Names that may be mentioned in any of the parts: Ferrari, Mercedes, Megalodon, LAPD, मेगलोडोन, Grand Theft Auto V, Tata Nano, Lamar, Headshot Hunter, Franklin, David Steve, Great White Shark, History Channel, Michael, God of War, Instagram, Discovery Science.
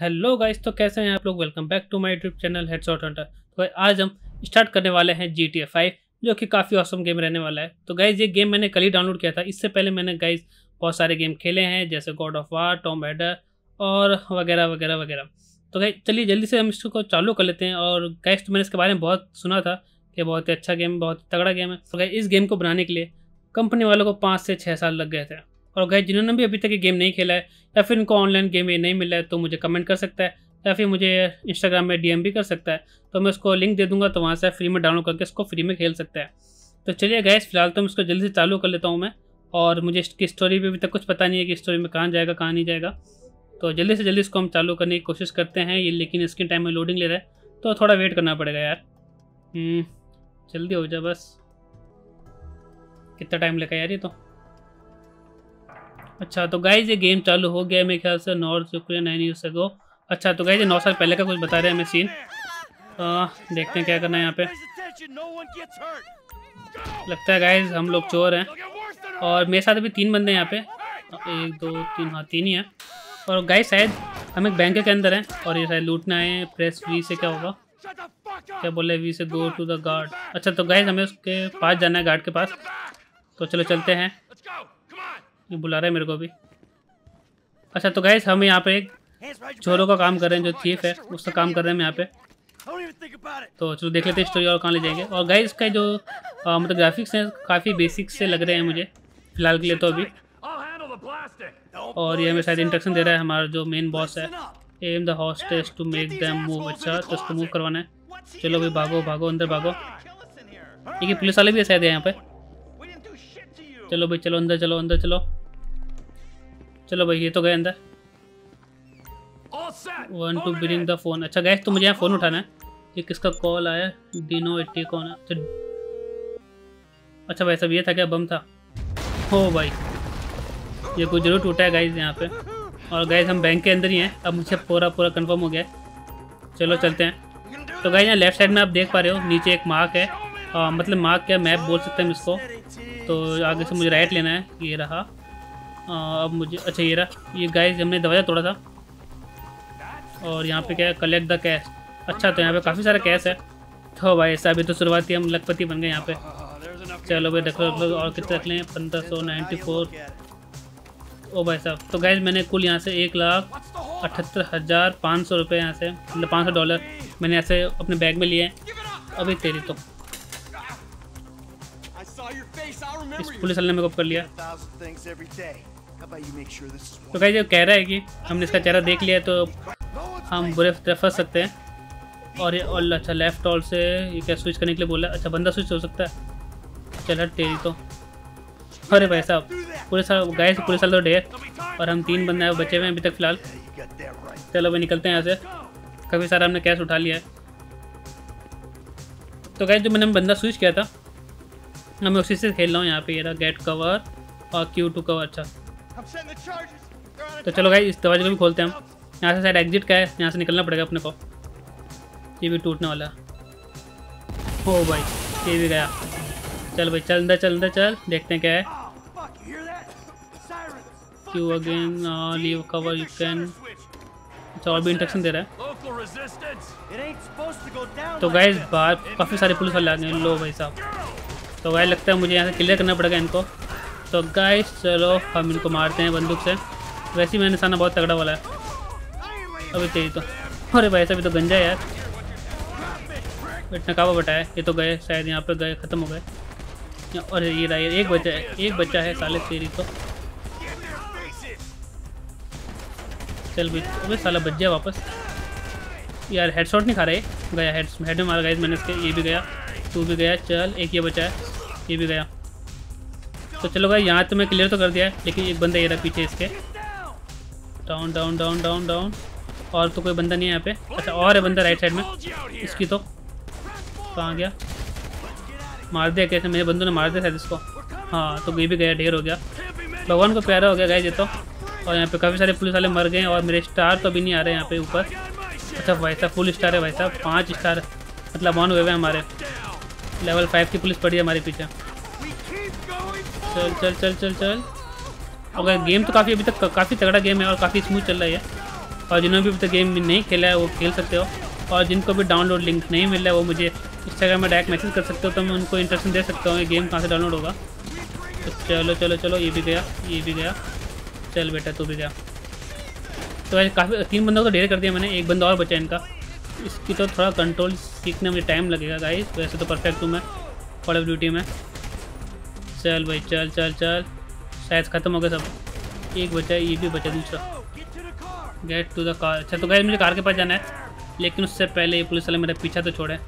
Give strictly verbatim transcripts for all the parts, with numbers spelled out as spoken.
Hello guys, तो कैसे हैं आप लोग। Welcome back to my YouTube channel Headshot Hunter. तो आज हम स्टार्ट करने वाले हैं जी टी ए फाइव, जो कि काफ़ी औसम गेम रहने वाला है। तो गाइस ये गेम मैंने कल ही डाउनलोड किया था। इससे पहले मैंने गाइस बहुत सारे गेम खेले हैं, जैसे God of War, Tomb Raider और वगैरह वगैरह वगैरह। तो गाइस चलिए जल्दी से हम इसको चालू कर लेते हैं। और गाइस तो मैंने इसके बारे में बहुत सुना था कि बहुत ही अच्छा गेम, बहुत तगड़ा गेम है। तो गाइस इस गेम को बनाने के लिए कंपनी वालों को पाँच से छः साल लग गए थे। और गाइस जिन्होंने भी अभी तक ये गेम नहीं खेला है या फिर इनको ऑनलाइन गेम ये नहीं मिला है तो मुझे कमेंट कर सकता है या फिर मुझे इंस्टाग्राम में डीएम भी कर सकता है। तो मैं उसको लिंक दे दूंगा, तो वहाँ से फ्री में डाउनलोड करके इसको फ्री में खेल सकता है। तो चलिए गाइस फिलहाल तो मैं इसको जल्दी से चालू कर लेता हूँ मैं। और मुझे इसकी स्टोरी भी अभी तक कुछ पता नहीं है कि स्टोरी में कहाँ जाएगा कहाँ नहीं जाएगा। तो जल्दी से जल्दी इसको हम चालू करने की कोशिश करते हैं ये, लेकिन इसके टाइम में लोडिंग ले रहा है तो थोड़ा वेट करना पड़ेगा यार। जल्दी हो जाए बस। कितना टाइम लगा यार ये तो। अच्छा तो गाइस ये गेम चालू हो गया मेरे ख्याल से north Ukraine nine years ago. अच्छा तो गाइस ये नौ साल पहले का कुछ बता रहे हैं हमें सीन। आ, देखते हैं क्या करना है यहाँ पे। लगता है गाइस हम लोग चोर हैं और मेरे साथ अभी तीन बंदे हैं यहाँ पे। एक दो तीन, हाँ तीन ही हैं। और गाइस शायद हम एक बैंक के अंदर हैं और ये शायद लूटना है। प्रेस वी से क्या होगा, क्या बोले, वी से गो टू द गार्ड। अच्छा तो गाइस हमें उसके पास जाना है, गार्ड के पास। तो चलो चलते हैं। ये बुला रहा है मेरे को भी। अच्छा तो गाइस हम यहाँ पे एक चोरों का काम कर रहे हैं, जो थीफ है उसका काम कर रहे हैं यहाँ पे। तो चलो देख लेते हैं स्टोरी और कहाँ ले जाएंगे। और गाइस का जो आ, मतलब ग्राफिक्स हैं काफ़ी बेसिक से लग रहे हैं मुझे फिलहाल के लिए तो अभी। और ये हमें शायद इंस्ट्रक्शन दे रहा है हमारा जो मेन बॉस है, aim the hostage to make them move. अच्छा तो उसको मूव करवाना है। चलो भाई भागो भागो अंदर भागो। देखिए पुलिस वाले भी शायद है यहाँ पर। चलो भाई चलो अंदर चलो अंदर चलो चलो भाई। ये तो गए अंदर। Want to bring the phone. अच्छा गैस तो मुझे यहाँ फ़ोन उठाना है। ये किसका कॉल आया, डिनो एट्टी कौन है। अच्छा भाई सब ये था क्या, बम था। हो भाई ये कुछ जरूर टूटा है गैस यहाँ पे। और गैस हम बैंक के अंदर ही हैं अब, मुझे पूरा पूरा कंफर्म हो गया है। चलो चलते हैं। तो गैस यहाँ लेफ्ट साइड में आप देख पा रहे हो नीचे एक मार्क है। आ, मतलब मार्क क्या मैप बोल सकते हैं इसको। तो आगे से मुझे राइट लेना है, ये रहा। आ, अब मुझे अच्छा ये रहा। ये गाइस हमने दवाया तोड़ा था। और यहाँ पे क्या है, कलेक्ट द कैश। अच्छा तो यहाँ पे काफ़ी सारा कैश है। तो भाई साहब ये तो शुरुआती हम लखपति बन गए यहाँ पे। चलो भाई रख लो और कितने रख लें, पंद्रह सौ नाइन्टी फोर। ओ भाई साहब तो गाइस मैंने कुल यहाँ से एक लाख अठहत्तर हज़ार पाँच सौ रुपये यहाँ से, मतलब पाँच सौ डॉलर मैंने यहाँ से अपने बैग में लिए हैं। अभी तेरी तो इस पुलिस वाले ने मेरे को पकड़ लिया। तो गाइस ये कह रहा है कि हमने इसका चेहरा देख लिया तो हम बुरे तरफ फंस सकते हैं। और ये ऑल अच्छा लेफ्ट ऑल से ये क्या स्विच करने के लिए बोला। अच्छा बंदा स्विच हो सकता है। चल हट तेरी तो। अरे भाई साहब पुलिस गाइस पुलिस वाले तो ढेर और हम तीन बंदे बचे हुए हैं अभी तक फिलहाल। चलो भाई निकलते हैं यहाँ से। काफ़ी सारा हमने कैश उठा लिया है। तो गाइस जो मैंने बंदा स्विच किया था हमें उसी से खेल रहा हूँ यहाँ पे। ये रहा गेट कवर और क्यू टू कवर। अच्छा तो चलो गाइस इस दरवाजे को भी खोलते हैं हम। यहाँ से शायद एग्जिट का है, यहाँ से निकलना पड़ेगा अपने को। ये भी टूटने वाला। ओ भाई ये भी गया। चल भाई चल अंदर चल अंदर चल, देखते हैं क्या है। Q again leave cover you can. अच्छा और भी इंस्ट्रक्शन दे रहा है। तो गाइस बाहर काफ़ी सारे पुलिस वाले आ गए। लो भाई साहब तो गाइस लगता है मुझे यहाँ से क्लियर करना पड़ेगा इनको। तो गाइस चलो हम इनको मारते हैं बंदूक से। वैसे मेरा निशाना बहुत तगड़ा वाला है। अभी तेरी तो। अरे भाई साहब ये तो गंजा है यार। इतना काबा बटाया। ये तो गए शायद यहाँ पे, गए ख़त्म हो गए। और ये रहा एक बच्चा है, एक बच्चा है साले तेरी तो। चल भाई अभी साला बच गया वापस यार। हेडशॉट नहीं खा रहे। गया हेड हेड में मारा गाइस मैंने इसके। ये भी गया, तू भी गया। चल एक ये बचा है, ये भी गया। तो चलो गाइस यहाँ तो मैं क्लियर तो कर दिया है, लेकिन एक बंदा ये रहा पीछे इसके। Down down down down down. और तो कोई बंदा नहीं है यहाँ पे। अच्छा और है बंदा राइट साइड में इसकी। तो कहाँ गया, मार दिया कैसे, मेरे बंदों ने मार दिया शायद इसको। हाँ तो ये भी गया, ढेर हो गया। भगवान को प्यारा हो गया गाइस ये तो। और यहाँ पे काफ़ी सारे पुलिस वाले मर गए। और मेरे स्टार तो अभी नहीं आ रहे यहाँ पे ऊपर। अच्छा भाई साहब फुल स्टार है भाई साहब, पाँच स्टार मतलब ऑन हुए हुए हमारे। लेवल फाइव की पुलिस पड़ी है हमारे पीछे। चल चल चल चल चल। और गेम तो काफ़ी अभी तक काफ़ी तगड़ा गेम है और काफ़ी स्मूथ चल रही है। और जिन्होंने भी अभी तक गेम नहीं खेला है वो खेल सकते हो, और जिनको भी डाउनलोड लिंक नहीं मिल रहा है वो मुझे इंस्टाग्राम में डायरेक्ट मैसेज कर सकते हो, तो मैं उनको इंटरेक्शन दे सकता हूँ ये गेम कहाँ से डाउनलोड होगा। तो चलो चलो चलो ये भी गया, ये भी गया, चल बेटा तू भी गया। तो काफ़ी तीन बंदों को ढेर कर दिया मैंने, एक बंदा और बचा इनका। इसकी तो थोड़ा कंट्रोल सीखने में टाइम लगेगा गाइस, वैसे तो परफेक्ट हूँ मैं कॉल ऑफ ड्यूटी में। चल भाई चल चल चल, शायद ख़त्म हो गया सब। एक बचा, ये भी बचा दूसरा। Get to the car. अच्छा तो गाइस मुझे कार के पास जाना है, लेकिन उससे पहले ये पुलिस वाले मेरा पीछा तो छोड़े।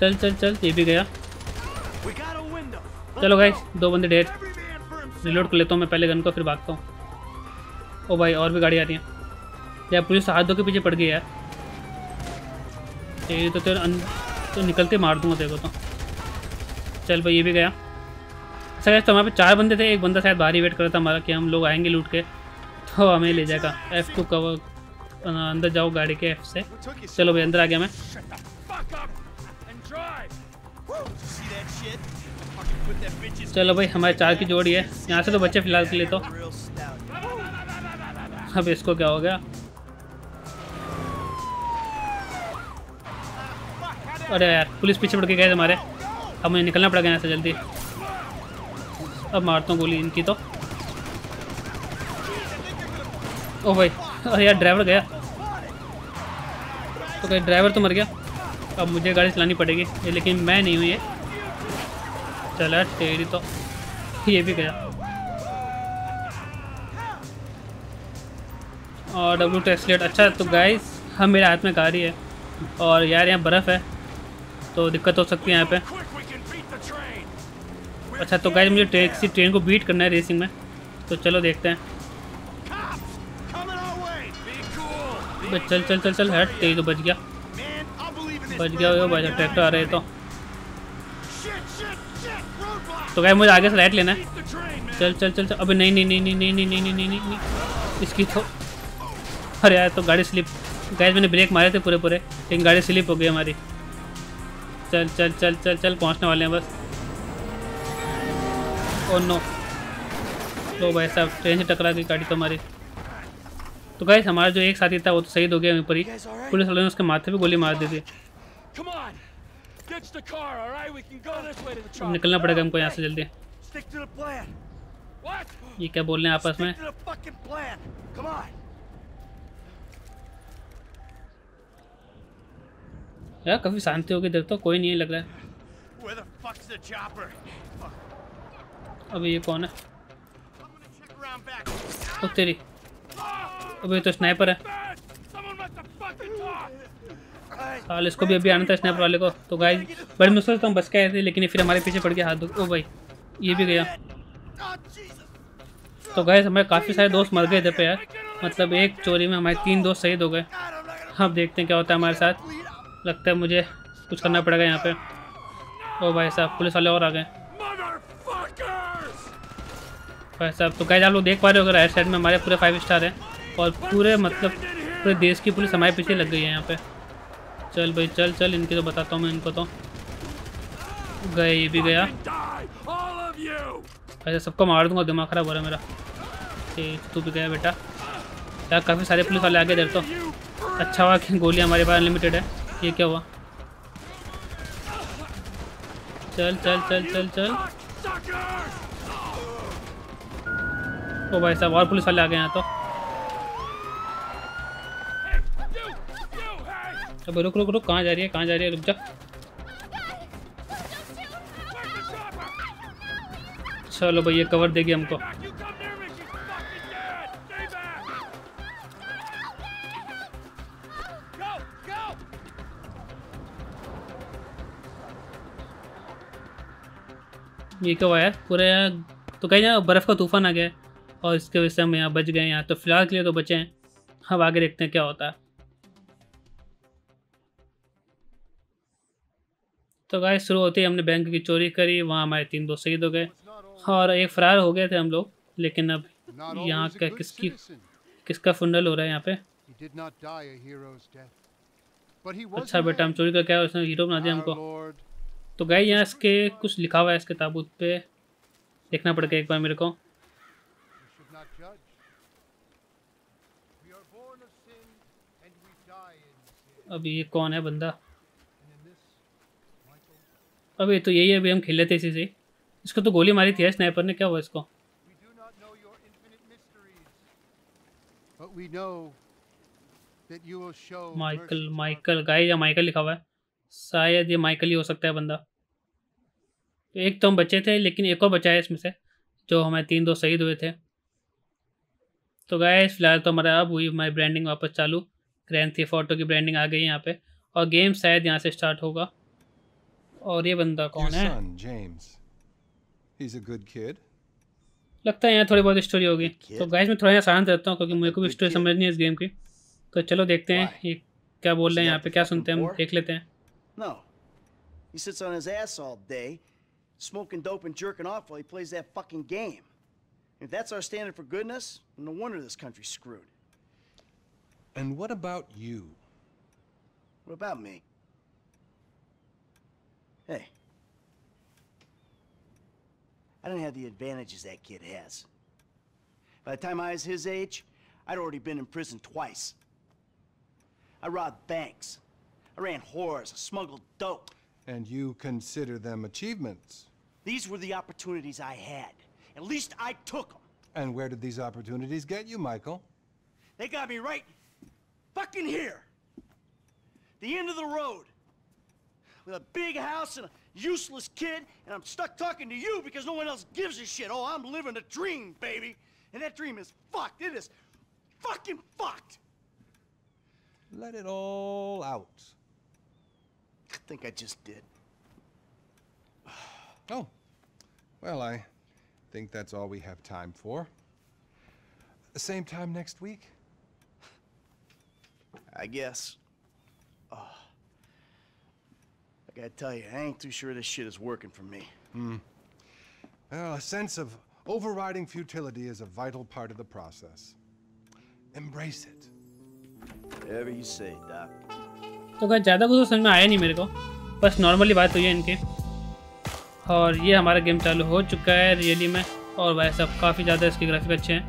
चल चल चल ये भी गया। चलो गाइस दो बंदे डेड। रिलोड कर लेता हूँ मैं पहले गन को, फिर भागता हूँ। ओ भाई और भी गाड़ी आ रही है यार, पुलिस हाथ दो के पीछे पड़ गई यार। ये तो तेरे अन... तो निकल के मार दूंगा तेरे को। तो चल भाई ये भी गया। अच्छा गाइस तो हमारे पे चार बंदे थे, एक बंदा शायद बाहर ही वेट कर रहा था हमारा कि हम लोग आएंगे लूट के, तो हमें ले जाएगा। एफ टू कवर अंदर जाओ गाड़ी के एफ से। चलो भाई अंदर आ गया मैं। चलो भाई हमारे चार की जोड़ी है, यहाँ से तो बच्चे फिलहाल के लिए। तो अब इसको क्या हो गया? अरे यार पुलिस पीछे पड़ के गए हमारे, अब मुझे निकलना पड़ेगा यहाँ से जल्दी। अब मारता हूँ गोली इनकी तो। ओ भाई अरे यार ड्राइवर गया। तो क्या ड्राइवर तो मर गया, अब मुझे गाड़ी चलानी पड़ेगी, लेकिन मैं नहीं हूँ ये। चला तेरी तो, ये भी गया। और डब्लू टेस्लेट। अच्छा तो गाइस हम मेरे हाथ में गाड़ी है, और यार यहाँ बर्फ़ है तो दिक्कत हो सकती है यहाँ पे। अच्छा तो गाइस मुझे टैक्सी ट्रेन को बीट करना है रेसिंग में, तो चलो देखते हैं। चल चल चल चल, हट तेरी तो बच गया, बच गया हो भाई। ट्रैक्टर आ रहे तो तो गाइस मुझे आगे से राइट लेना है। चल चल चल चल, अबे नहीं नहीं नहीं नहीं नहीं नहीं नहीं नहीं नहीं इसकी तो। अरे यार तो गाड़ी स्लिप। गाइस मैंने ब्रेक मारे थे पूरे पूरे, लेकिन गाड़ी स्लिप हो गई हमारी। चल चल चल चल चल, पहुंचने वाले हैं बस। ओ नो, तो भाई साहब ट्रेन से टकरा गई गाड़ी तो हमारी। तो गाइस हमारा जो एक साथी था वो तो शहीद हो गया वहीं पर ही, पुलिस वालों ने उसके माथे पे गोली मार दी थी। निकलना पड़ेगा हमको यहाँ से जल्दी। ये क्या बोल रहे हैं आपस में? यार काफी शांति होगी, देखो कोई नहीं लग रहा है। अब ये कौन है? ओ तेरी, अबे तो स्नाइपर है साल, इसको भी अभी आना था स्नाइपर वाले को। तो गाइस बड़ी मुश्किल तो हम बच के आए थे, लेकिन फिर हमारे पीछे पड़ गया हाथ धो। ओ भाई ये भी गया। तो गाइस हमारे काफ़ी सारे दोस्त मर गए थे पे यार, मतलब एक चोरी में हमारे तीन दोस्त शहीद हो गए। अब देखते हैं क्या होता है हमारे साथ। लगता है मुझे कुछ करना पड़ेगा यहाँ पे। ओ भाई साहब पुलिस वाले और आ गए भाई साहब। तो गाइस आप लोग देख पा रहे हो राइट साइड में हमारे पूरे फाइव स्टार हैं, और पूरे मतलब पूरे देश की पुलिस हमारे पीछे लग गई है यहाँ पे। चल भाई चल चल, इनके तो बताता हूँ मैं इनको। तो गए, ये भी गया। अच्छा सबको मार दूंगा, दिमाग ख़राब हो रहा है मेरा। ठीक तू भी गया बेटा। यार काफ़ी सारे पुलिस वाले आ गए इधर तो। अच्छा हुआ कि गोली हमारे पास अनलिमिटेड है। ये क्या हुआ? चल चल चल चल चल। ओ भाई साहब और पुलिस वाले आ गए यहाँ तो। अब रुक रुक रुक, कहाँ जा रही है कहाँ जा रही है? रुक जा। चलो भाई ये कवर देगी हमको। ये क्या हुआ यार? पूरे तो कहीं यहाँ बर्फ़ का तूफान आ गया है, और इसके वजह से हम यहाँ बच गए। यहाँ तो फिलहाल के लिए तो बचे हैं। अब आगे देखते हैं क्या होता है। तो गाइस शुरू होते ही हमने बैंक की चोरी करी, वहाँ हमारे तीन दोस्त शहीद हो गए, और एक फरार हो गए थे हम लोग। लेकिन अब यहाँ का किसकी किसका फुनरल हो रहा है यहाँ पे? अच्छा बेटा हम चोरी करके आए, उसने हीरो बना दिया हमको। तो गाइस यहाँ इसके कुछ लिखा हुआ है इसके ताबूत पे, देखना पड़ेगा एक बार मेरे को। अभी ये कौन है बंदा? अबे तो यही है, अभी हम खेल लेते इसी से। इसको तो गोली मारी थी है स्नाइपर ने, क्या हुआ इसको? माइकल माइकल गाइस, या माइकल लिखा हुआ है, शायद ये माइकल ही हो सकता है बंदा। तो एक तो हम बचे थे, लेकिन एक और बचा है इसमें से, जो हमारे तीन दोस्त शहीद हुए थे। तो गाइस फिलहाल तो हमारा अब हुई हमारी ब्रांडिंग वापस चालू, ग्रैंड थीफ ऑटो की ब्रांडिंग आ गई यहाँ पे, और गेम शायद यहाँ से स्टार्ट होगा। और ये बंदा कौन है? लगता है यहाँ थोड़ी बहुत स्टोरी होगी। तो गाइस मैं थोड़ा यहाँ शांत रहता हूँ, क्योंकि मेरे को भी स्टोरी समझनी है इस गेम की। तो चलो देखते हैं ये क्या बोल रहे हैं यहाँ पे, क्या सुनते हैं, हम देख लेते हैं। No. He sits on his ass all day, smoking dope and jerking off while he plays that fucking game. If that's our standard for goodness, no wonder this country's screwed. And what about you? What about me? Hey. I don't have the advantages that kid has. By the time I was his age, I'd already been in prison twice. I robbed banks. I ran whores, I smuggled dope. And you consider them achievements? These were the opportunities I had. At least I took them. And where did these opportunities get you, Michael? They got me right fucking here. The end of the road. With a big house and a useless kid, and I'm stuck talking to you because no one else gives a shit. Oh, I'm living a dream, baby. And that dream is fucked. It is fucking fucked. Let it all out. I think I just did. Oh, well, I think that's all we have time for. The same time next week? I guess. Oh. I gotta tell you, I ain't too sure this shit is working for me. Hmm. Well, a sense of overriding futility is a vital part of the process. Embrace it. Whatever you say, Doc. तो क्या ज़्यादा कुछ समझ में आया नहीं मेरे को, बस नॉर्मली बात हुई है इनकी। और ये हमारा गेम चालू हो चुका है रियली में, और वैसे अब काफ़ी ज़्यादा इसके ग्राफिक अच्छे हैं।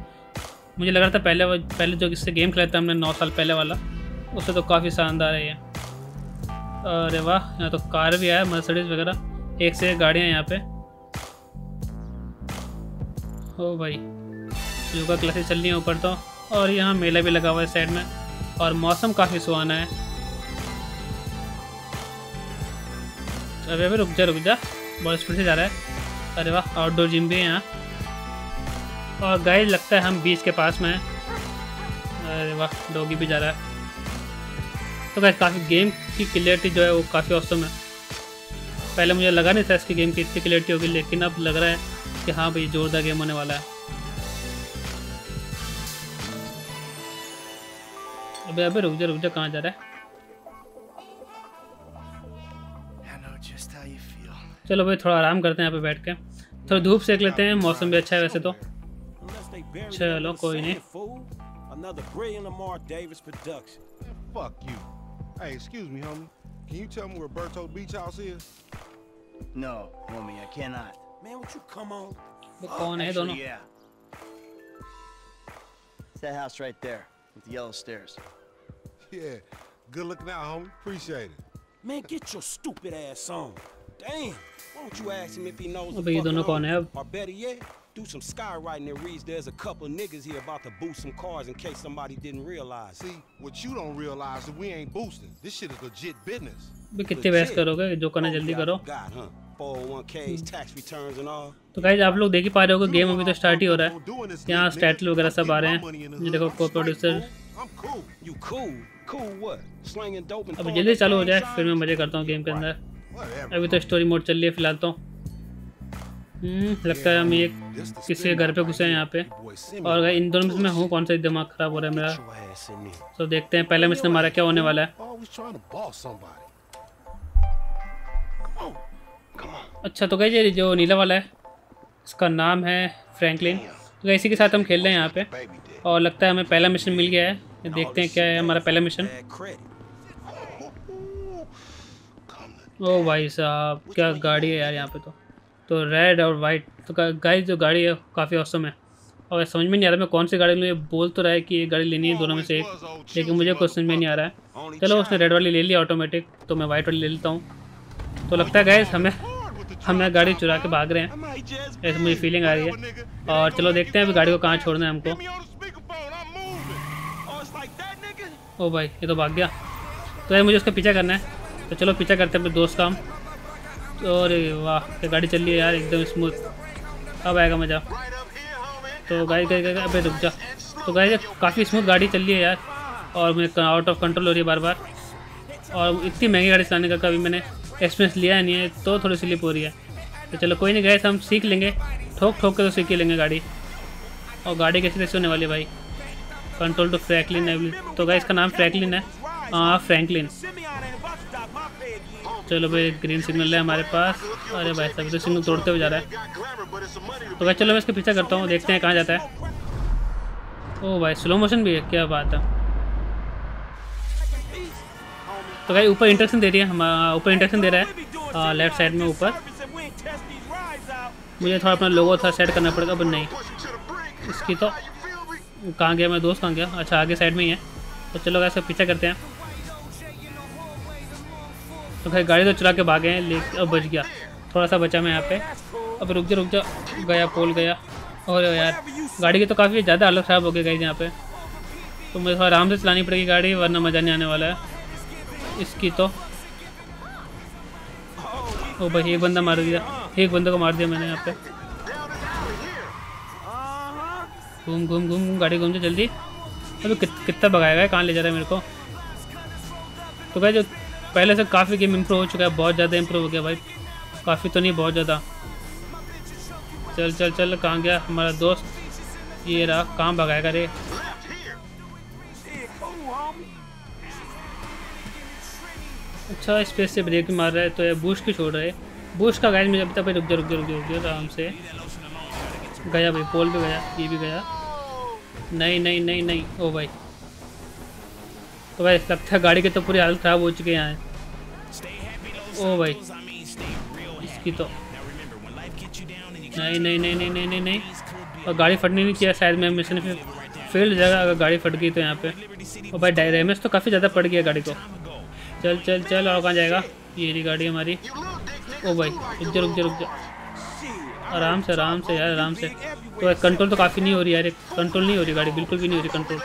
मुझे लग रहा था पहले पहले जो इससे गेम खेला था हमने नौ साल पहले वाला, उससे तो काफ़ी शानदार है ये। अरे वाह, यहाँ तो कार भी आया, मर्सिडीज़ वगैरह, एक से एक गाड़ियाँ यहाँ पर। ओ भाई, योगा क्लासेस चल रही हैं ऊपर तो, और यहाँ मेला भी लगा हुआ है साइड में, और मौसम काफ़ी सुहाना है। अरे अभी रुक जा रुक जा बहुत स्पीड से जा रहा है। अरे वाह, आउटडोर जिम भी है यहाँ। और गाइस लगता है हम बीच के पास में हैं। अरे वाह, डॉगी भी जा रहा है। तो गाइस काफ़ी गेम की क्लियरिटी जो है वो काफ़ी औसम है। पहले मुझे लगा नहीं था इसकी गेम की इतनी क्लियरिटी होगी, लेकिन अब लग रहा है कि हाँ भाई जोरदार गेम होने वाला है। अबे अबे रुक जा रुक जा कहाँ जा रहा है? चलो भाई थोड़ा आराम करते हैं यहाँ पे बैठ के, थोड़ा धूप सेक लेते हैं, मौसम भी अच्छा है वैसे तो। चलो कोई नहीं। वो कौन है दोनों? Damn, why don't you ask him if he knows the fuck on him? Or better yet, do some skywriting that reads there's a couple niggas here about to boost some cars in case somebody didn't realize. See, what you don't realize is we ain't boosting. This shit is legit business. कितने बहस करोगे? जो करना जल्दी करो। तो guys आप लोग देख ही पा रहे होगे, गेम अभी तो स्टार्ट ही हो रहा है। यहाँ स्टैटल वगैरह सब आ रहे हैं। ये देखो को प्रोड्यूसर। अब जल्दी चालू हो जाए, फिर मैं मजे करता हूँ गेम के अंदर। अभी तो स्टोरी मोड चल रही है फिलहाल तो। लगता है हम ये किसी घर पे घुसे हैं यहाँ पे, और इन दोनों में से मैं हूँ कौन सा, दिमाग खराब हो रहा है मेरा। तो देखते हैं पहले मिशन हमारा क्या होने वाला है। अच्छा तो गाइस ये जो नीला वाला है, इसका नाम है फ्रैंकलिन। तो इसी के साथ हम खेल रहे हैं यहाँ पे, और लगता है हमें पहला मिशन मिल गया है। देखते हैं क्या है हमारा पहला मिशन। ओ भाई साहब, क्या गाड़ी है यार यहाँ पे तो। तो रेड और वाइट, तो गाइस जो गाड़ी है काफ़ी औसम है। और समझ में नहीं आ रहा मैं कौन सी गाड़ी लूँ। ये बोल तो रहा है कि ये गाड़ी लेनी है दोनों में से एक, लेकिन मुझे कुछ समझ में नहीं आ रहा है। चलो उसने रेड वाली ले ली ऑटोमेटिक, तो मैं वाइट वाली ले लेता हूँ। तो लगता है गाइस हमें हमें गाड़ी चुरा के भाग रहे हैं, ऐसे मुझे फीलिंग आ रही है। और चलो देखते हैं अभी गाड़ी को कहाँ छोड़ना है हमको। ओ भाई ये तो भाग गया, तो यार मुझे उसका पीछा करना है। तो चलो पीछा करते हैं अपने दोस्त का हम। तो अरे वाह ये गाड़ी चल रही है यार एकदम स्मूथ, अब आएगा मज़ा। तो गाड़ी गाड़ी अबे रुक जा। तो गाड़ी काफ़ी स्मूथ गाड़ी चल रही है यार, और मुझे आउट ऑफ कंट्रोल हो रही है बार बार। और इतनी महंगी गाड़ी चलाने का कभी मैंने एक्सपीरियंस लिया नहीं है, तो थोड़ी स्लिप हो रही है। तो चलो कोई नहीं गाइस, हम सीख लेंगे, ठोक ठोक के तो सीख ही लेंगे गाड़ी। और गाड़ी कैसे कैसे होने वाली है भाई, कंट्रोल टू फ्रैंकलिन है। तो गाइस इसका नाम फ्रैंकलिन है, हाँ फ्रैंकलिन। चलो भाई ग्रीन सिग्नल है हमारे पास। अरे भाई साहब तो सिग्नल तोड़ते हुए जा रहा है। तो भाई चलो मैं इसका पीछा करता हूँ, देखते हैं कहाँ जाता है। ओह भाई स्लो मोशन भी है, क्या बात है। तो भाई ऊपर इंटरेक्शन दे रही है, हम ऊपर इंटरेक्शन दे रहा है लेफ्ट साइड में ऊपर। मुझे थोड़ा अपना लोगो था सेट करना पड़ेगा, पर नहीं इसकी तो कहाँ गया मैं दोस्त, कहाँ गया। अच्छा आगे साइड में ही है, तो चलो भाई इसका पीछा करते हैं। तो भाई गाड़ी तो चला के भागे हैं, लेकिन अब बच गया, थोड़ा सा बचा मैं यहाँ पे। अब रुक जा रुक जा गया पोल गया। और यार गाड़ी की तो काफ़ी ज़्यादा हालत ख़राब हो गई गाइस यहाँ पे। तो मुझे थोड़ा आराम से चलानी पड़ेगी गाड़ी, वरना मज़ा नहीं आने वाला है इसकी तो। ओ भाई एक बंदा मार दिया, एक बंदे को मार दिया मैंने यहाँ पे। घूम घूम घूम घूम गाड़ी घूम जा जल्दी। अभी कितना भगाएगा, कहाँ ले जा रहा है मेरे को। तो भाई जो पहले से काफ़ी गेम इंप्रूव हो चुका है, बहुत ज़्यादा इंप्रूव हो गया भाई, काफ़ी तो नहीं बहुत ज़्यादा। चल चल चल कहाँ गया हमारा दोस्त, ये रहा, कहाँ भगाएगा रे। अच्छा स्पेस से ब्रेक मार रहा है, तो ये बूस्ट की छोड़ रहा है। बूस्ट का गाइस मुझे अभी तक रुक जा रुक जा रुक जा रुक जा आराम से। गया भाई पोल भी गया, ये भी गया। नहीं नहीं नहीं नहीं ओ भाई। तो भाई लगता है गाड़ी की तो पूरी हालत ख़राब हो चुकी है यहाँ। ओ भाई इसकी तो नहीं नहीं नहीं नहीं नहीं नहीं नहीं और गाड़ी फटनी नहीं चाहिए, शायद मैं मिशन फिर फेल जाएगा अगर गाड़ी फट गई तो यहाँ पे। और भाई डैमेज तो काफ़ी ज़्यादा पड़ गया गाड़ी को। चल चल चल और कहाँ जाएगा, ये रही गाड़ी हमारी। ओ भाई रुक जा रुक जा रुक जा आराम से आराम से यार आराम से। तो कंट्रोल तो काफ़ी नहीं हो रही यार, कंट्रोल नहीं हो रही गाड़ी, बिल्कुल भी नहीं हो रही कंट्रोल।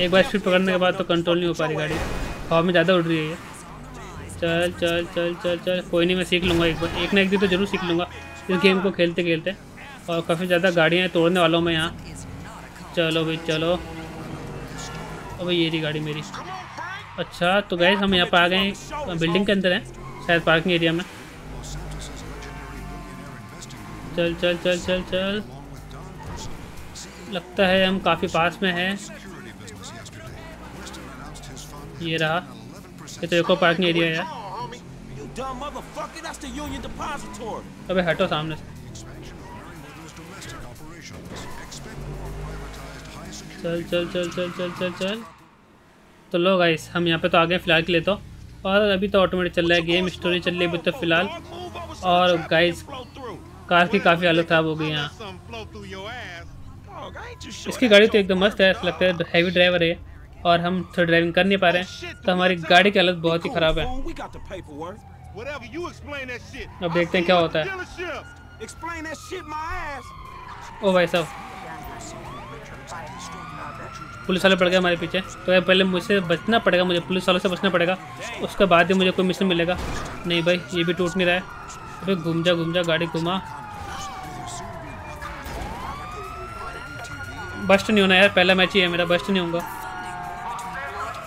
एक बार स्पीड पकड़ने के बाद तो कंट्रोल नहीं हो पा रही गाड़ी, हवा में ज़्यादा उड़ रही है। चल चल चल चल चल कोई नहीं मैं सीख लूँगा एक बार, एक ना एक दिन तो जरूर सीख लूँगा इस गेम को खेलते खेलते। और काफ़ी ज़्यादा गाड़ियाँ तोड़ने वाला हूँ मैं यहाँ। चलो भाई चलो, अब ये रही गाड़ी मेरी। अच्छा तो गाइस हम यहाँ पर आ गए, बिल्डिंग के अंदर हैं शायद, पार्किंग एरिया में। चल चल चल चल चल लगता है हम काफ़ी पास में हैं। ये रहा, ये तो एक और पार्किंग एरिया है यार। अबे हटो सामने से। चल चल चल चल चल चल चल तो लो गाइस हम यहाँ पे तो आ गए फ़िलहाल के लिए तो। और अभी तो ऑटोमेटिक चल रहा है गेम, स्टोरी चल रही है अभी तो फ़िलहाल। और गाइस कार की काफ़ी हालत ख़राब हो गई यहाँ। इसकी गाड़ी तो एकदम मस्त है, लगता है हैवी ड्राइवर है और हम थोड़ी ड्राइविंग कर नहीं पा रहे हैं, तो हमारी गाड़ी की हालत बहुत ही ख़राब है। अब देखते हैं क्या होता है। ओ भाई साहब पुलिस वाले पड़ गए हमारे पीछे। तो पहले मुझसे बचना पड़ेगा, मुझे पुलिस वालों से बचना पड़ेगा, उसके बाद ही मुझे कोई मिशन मिलेगा। नहीं भाई ये भी टूट नहीं रहा है। अबे घूम जा घूम जा गाड़ी घुमा, बस्ट नहीं होना यार, पहला मैच ही है मेरा, बस्ट नहीं होगा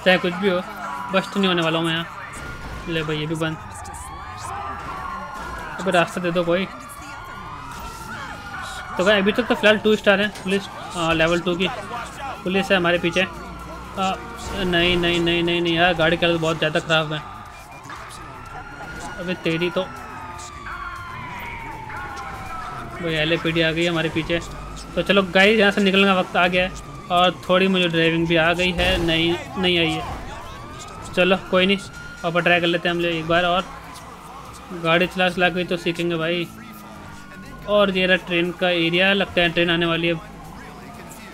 चाहे कुछ भी हो, बस्ट नहीं होने वाला हूँ मैं यहाँ। ले भाई ये भी बंद, अबे रास्ता दे दो कोई। तो भाई अभी तक तो फिलहाल टू स्टार है पुलिस, आ, लेवल टू की पुलिस है हमारे पीछे। आ, नहीं नहीं नहीं नहीं नहीं यार गाड़ी का तो बहुत ज़्यादा ख़राब है। अबे तेरी तो भाई एल ए पी डी आ गई हमारे पीछे। तो चलो गाइस यहाँ से निकलने का वक्त आ गया है, और थोड़ी मुझे ड्राइविंग भी आ गई है, नहीं नहीं आई है। चलो कोई नहीं अब ट्राई कर लेते हैं हम लोग एक बार, और गाड़ी चला चला गई तो सीखेंगे भाई। और ये रहा ट्रेन का एरिया, लगता है ट्रेन आने वाली है। तो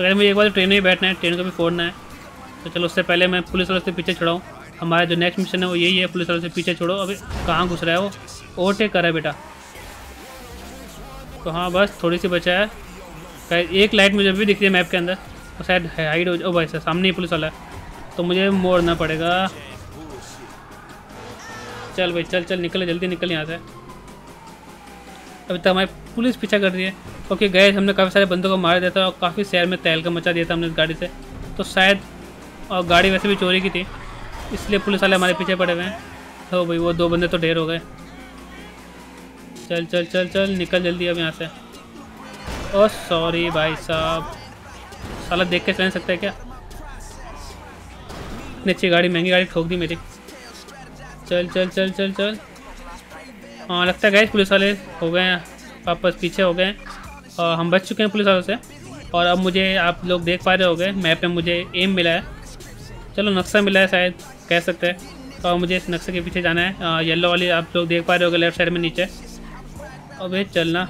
अगर मुझे एक बार ट्रेन में बैठना है, ट्रेन को भी फोड़ना है। तो चलो उससे पहले मैं पुलिस वालों से पीछे छुड़ाऊँ। हमारा जो नेक्स्ट मिशन है वो यही है, पुलिस वालों से पीछे छोड़ो। अभी कहाँ घुस रहा है वो, ओवरटेक कर रहा है बेटा। तो हाँ बस थोड़ी सी बचा है। शायद एक लाइट मुझे भी दिख रही है मैप के अंदर, और शायद हाइड हो जाए। ओ भाई सर सामने ही पुलिस वाला है, तो मुझे मोड़ना पड़ेगा। चल भाई चल चल निकल, जल्दी निकल यहाँ से। अभी तक हमारी पुलिस पीछा कर रही है। ओके गए, हमने काफ़ी सारे बंदों को मार दिया था और काफ़ी शहर में तहलका मचा दिया था हमने इस गाड़ी से। तो शायद, और गाड़ी वैसे भी चोरी की थी, इसलिए पुलिस वाले हमारे पीछे पड़े हुए हैं। तो भाई वो दो बंदे तो ढेर हो गए। चल चल चल चल निकल जल्दी अब यहाँ से। ओ सॉरी भाई साहब, साला देख के चल सकता है क्या? इतनी अच्छी गाड़ी, महंगी गाड़ी ठोक दी मेरी। चल चल चल चल चल। हाँ लगता है गए पुलिस वाले हो गए हैं, वापस पीछे हो गए और हम बच चुके हैं पुलिस वालों से। और अब मुझे, आप लोग देख पा रहे हो गए मैप पे, मुझे एम मिला है, चलो नक्शा मिला है शायद कह सकते हैं। और मुझे इस नक्शे के पीछे जाना है। येलो वाली आप लोग देख पा रहे होगे लेफ्ट साइड में नीचे। अबे चलना,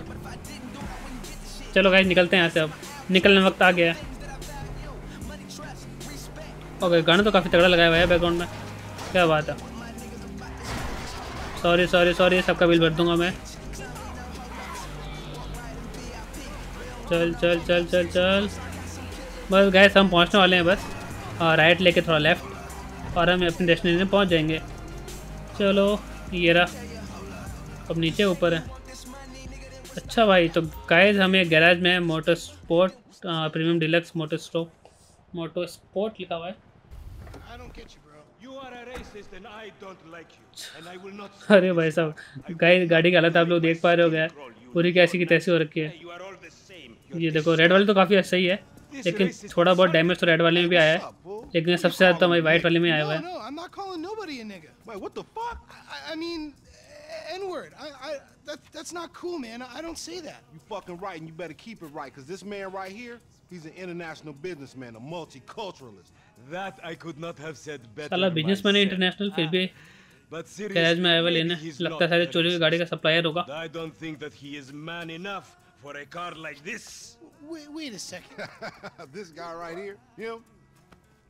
चलो गाइस निकलते हैं यहाँ से। अब निकलने वक्त आ गया है। ओके गाना तो काफ़ी तगड़ा लगाया हुआ है बैकग्राउंड में, क्या बात है। सॉरी सॉरी सॉरी, सबका बिल भर दूंगा मैं। चल चल चल चल चल। बस गाइस हम पहुँचने वाले हैं, बस राइट लेके थोड़ा लेफ़्ट और हम अपने डेस्टिनेशन पहुंच जाएंगे। चलो ये रहा, अब नीचे ऊपर है। अच्छा भाई, तो गाइस हम एक गैराज में है, motor sport premium deluxe motor stock motor sport लिखा हुआ है। अरे भाई साहब गाइस, गाड़ी की हालत आप लोग देख पा रहे हो गया, पूरी कैसी की तैसी हो रखी है। ये देखो रेड वाली तो काफ़ी सही है, लेकिन थोड़ा बहुत डैमेज तो रेड वाले में भी आया है, लेकिन सबसे ज़्यादा तो हमारी वाइट वाले में आया हुआ है। साला बिजनेसमैन है इंटरनेशनल, फिर भी गैराज में आया हुआ लेने। लगता है चोरी की गाड़ी का सप्लायर होगा। For a car like this. Wait, wait a second. This guy right here, him?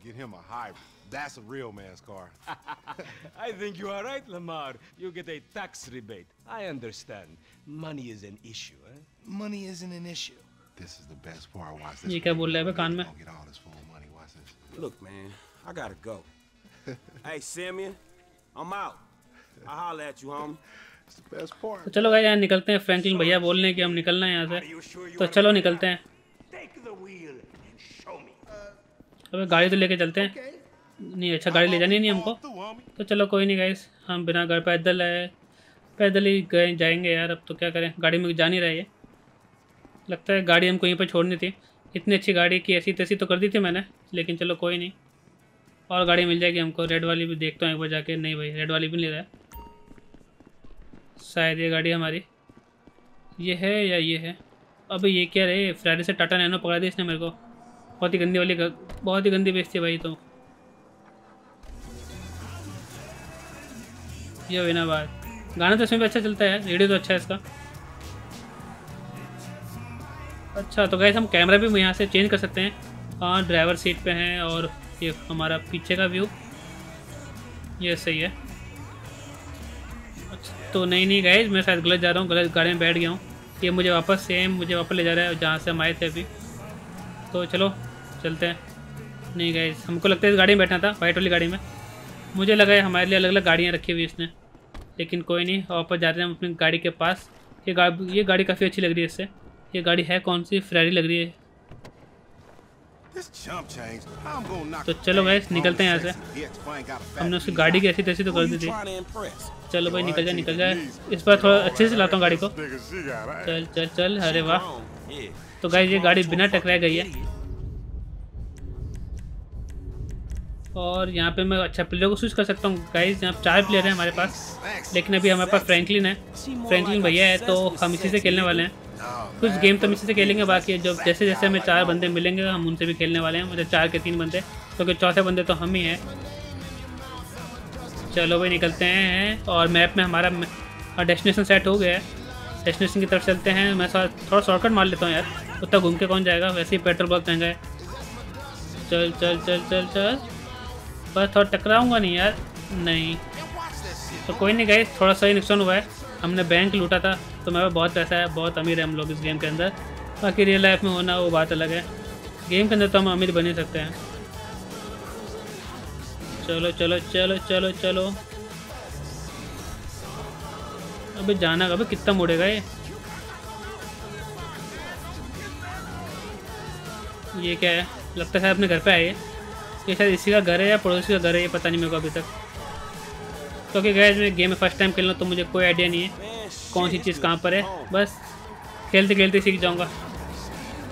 Get him a hybrid. That's a real man's car. I think you are right, Lamar. You get a tax rebate. I understand. Money is an issue, eh? Money isn't an issue. This is the best part. Watch this. ये क्या बोल रहा है कान में? Get all this fool money. Watch this. Look, man, I gotta go. Hey, Simeon, I'm out. I'll holler at you, homie. तो चलो भाई यहाँ निकलते हैं। फ्रैंकलिन भैया बोल रहे हैं कि हम निकलना है यहाँ से, तो चलो निकलते हैं। अबे गाड़ी तो लेके चलते हैं नहीं, अच्छा गाड़ी ले जानी नहीं हमको। तो चलो कोई नहीं गाइस, हम बिना घर पैदल है, पैदल ही गए जाएंगे यार। अब तो क्या करें, गाड़ी में जा नहीं रही है। लगता है गाड़ी हमको यहीं पर छोड़नी थी। इतनी अच्छी गाड़ी की ऐसी तैसी तो कर दी थी मैंने, लेकिन चलो कोई नहीं, और गाड़ी मिल जाएगी हमको। रेड वाली भी देखता हूँ एक बार जाके। नहीं भाई रेड वाली भी नहीं रहा, शायद ये गाड़ी हमारी ये है या ये है। अबे ये क्या रे, फ्राइडे से टाटा नैनो पकड़ा दी इसने मेरे को। बहुत ही गंदी वाली, बहुत ही गंदी बेचती है भाई। तो ये हुई ना बात। गाना तो इसमें भी अच्छा चलता है, रेडियो तो अच्छा है इसका। अच्छा तो गाइस हम कैमरा भी यहाँ से चेंज कर सकते हैं। हाँ ड्राइवर सीट पे हैं, और ये हमारा पीछे का व्यू ये सही है। तो नहीं नहीं गाइस, मैं शायद गलत जा रहा हूँ, गलत गाड़ी में बैठ गया हूँ। ये मुझे वापस सेम मुझे वापस ले जा रहा है जहाँ से हम आए थे अभी। तो चलो चलते हैं। नहीं गाइस, हमको लगता है इस गाड़ी में बैठना था, वाइट वाली गाड़ी में। मुझे लगा है हमारे लिए अलग अलग गाड़ियाँ रखी हुई इसने, लेकिन कोई नहीं। वापस जाते हैं हम अपनी गाड़ी के पास। ये गाड़ी ये गाड़ी काफ़ी अच्छी लग रही है इससे। ये गाड़ी है कौन सी, फेरारी लग रही है। तो चलो गाइस निकलते हैं यहाँ से। हमने उसकी गाड़ी की ऐसी तैसी तो कर दी थी। चलो भाई निकल जाए निकल जाए, इस बार थोड़ा अच्छे से चलाता हूँ गाड़ी को। चल चल चल, अरे वाह। तो गाइस ये गाड़ी बिना टकराए गई है। और यहाँ पे मैं अच्छा प्लेयर को स्विच कर सकता हूँ गाइस। यहाँ चार प्लेयर हैं हमारे पास, लेकिन अभी हमारे पास फ्रैंकलिन है, फ्रैंकलिन भैया है, तो हम इसी से खेलने वाले हैं। कुछ गेम तो हम इसी से खेलेंगे, बाकी जब जैसे जैसे हमें चार बंदे मिलेंगे हम उनसे भी खेलने वाले हैं। मतलब चार के तीन बंदे, क्योंकि तो चौथे बंदे तो हम ही हैं। चलो भाई निकलते हैं। और मैप में हमारा डेस्टिनेशन सेट हो गया है। डेस्टिनेशन की तरफ चलते हैं। मैं साथ थोड़ा शॉर्टकट मार लेता हूँ यार, उतना घूम के कौन जाएगा, वैसे ही पेट्रोल बहुत महंगा है। चल चल चल चल चल बस, थोड़ा टकराऊँगा नहीं यार, नहीं तो कोई नहीं गई। थोड़ा सा ही नुकसान हुआ है, हमने बैंक लूटा था तो मेरे पास बहुत पैसा है, बहुत अमीर है हम लोग इस गेम के अंदर। बाकी रियल लाइफ में होना वो बात अलग है, गेम के अंदर तो हम अमीर बन ही सकते हैं। चलो चलो चलो चलो चलो, अबे जाना अबे कितना मुड़ेगा ये ये क्या है? लगता है अपने घर पे आए, ये शायद इसी का घर है या पड़ोसी का घर है, ये पता नहीं मेरे को अभी तक। क्योंकि गैस मैं गेम में फर्स्ट टाइम खेल रहा हूँ तो मुझे कोई आइडिया नहीं है कौन सी चीज़ कहाँ पर है, बस खेलते खेलते सीख जाऊँगा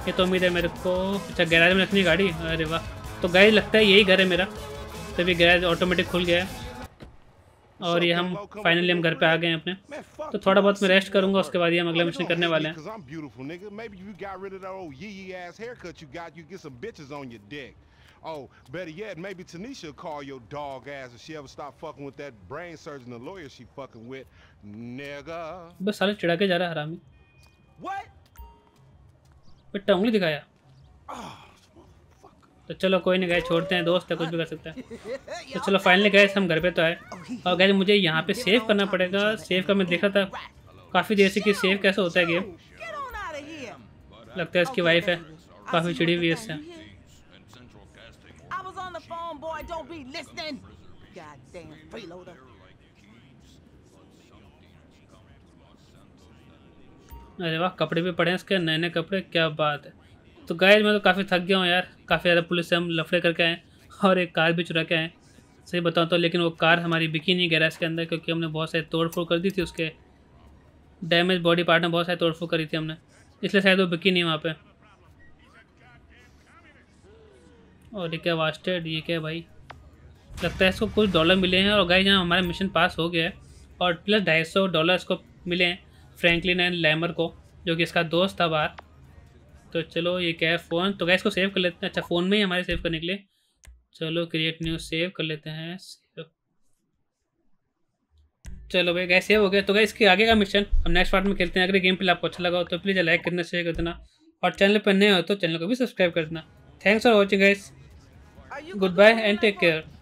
ये तो उम्मीद है मेरे को। अच्छा गैराज में रखनी गाड़ी, अरे वाह। तो गैराज लगता है यही घर है मेरा, तभी गैराज ऑटोमेटिक खुल गया है। और ये हम फाइनली हम घर पे आ गए हैं अपने, तो थोड़ा बहुत मैं रेस्ट करूंगा, उसके बाद ये हम अगला मिशन करने वाले हैं। Oh, better yet, maybe Tanisha call your dog ass if she ever stop fucking with that brain surgeon and lawyer she fucking with, nigga. बस साले चिढ़ा के जा रहा है हरामी। What? बेटा उंगली दिखाया। तो चलो कोई नहीं गाइस, छोड़ते हैं, दोस्त है कुछ भी कर सकता है। तो चलो फाइनली गाइस हम घर पे तो आए, और गाइस मुझे यहाँ पे सेव करना पड़ेगा। सेव का मैं देखा था काफ़ी देर से कि सेव कैसे होता है गेम। लगता है इसकी वाइफ है, काफ़ी चिड़ी हुई है इससे। Boy, don't be listening. Goddamn freeloader. अरे वाह, कपड़े भी पड़े हैं इसके, नए नए कपड़े, क्या बात है। तो गाइस मैं तो काफ़ी थक गया हूँ यार, काफ़ी ज़्यादा पुलिस से हम लफड़े करके आए और एक कार भी चुरा के आए, सही बताऊँ तो। लेकिन वो कार हमारी बिकी नहीं गैराज के अंदर, क्योंकि हमने बहुत सारी तोड़फोड़ कर दी थी, उसके डैमेज बॉडी पार्ट में बहुत सारी तोड़फोड़ करी थी हमने, इसलिए शायद वो बिकी नहीं वहाँ पर। और ये क्या वास्टेड, ये क्या भाई, लगता है इसको कुछ डॉलर मिले हैं। और गाइस यहाँ हमारा मिशन पास हो गया है, और प्लस ढाई सौ डॉलर इसको मिले हैं फ्रैंकलिन एंड लैमर को, जो कि इसका दोस्त था बाहर। तो चलो ये क्या है, फ़ोन। तो गाइस को सेव कर लेते हैं, अच्छा फ़ोन में ही हमारे सेव करने के लिए। चलो क्रिएट न्यू सेव कर लेते हैं, सेव। चलो भाई गाइस सेव हो गया। तो गाइस इसके आगे का मिशन हम नेक्स्ट पार्ट में खेलते हैं। अगर गेम प्ले आपको अच्छा लगा हो तो प्लीज़ लाइक करना, शेयर कर देना, और चैनल पर नए हो तो चैनल को भी सब्सक्राइब कर देना। Thanks for watching guys, goodbye and take care.